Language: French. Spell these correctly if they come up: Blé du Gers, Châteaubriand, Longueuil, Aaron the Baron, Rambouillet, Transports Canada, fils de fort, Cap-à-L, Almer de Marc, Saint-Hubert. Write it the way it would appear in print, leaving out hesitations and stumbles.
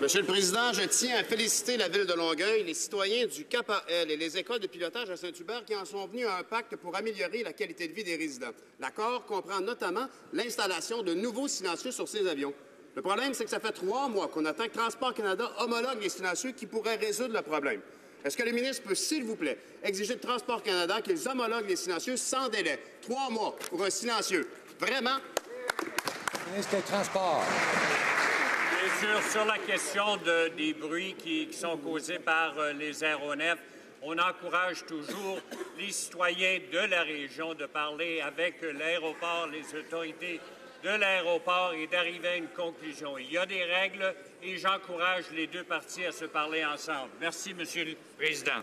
Monsieur le Président, je tiens à féliciter la Ville de Longueuil, les citoyens du Cap-à-L et les écoles de pilotage à Saint-Hubert qui en sont venus à un pacte pour améliorer la qualité de vie des résidents. L'accord comprend notamment l'installation de nouveaux silencieux sur ces avions. Le problème, c'est que ça fait 3 mois qu'on attend que Transports Canada homologue les silencieux qui pourraient résoudre le problème. Est-ce que le ministre peut, s'il vous plaît, exiger de Transports Canada qu'ils homologuent les silencieux sans délai? 3 mois pour un silencieux. Vraiment? Ministre des Transports. Bien sûr, sur la question des bruits qui sont causés par les aéronefs, on encourage toujours les citoyens de la région de parler avec l'aéroport, les autorités de l'aéroport et d'arriver à une conclusion. Il y a des règles et j'encourage les deux parties à se parler ensemble. Merci, Monsieur le Président.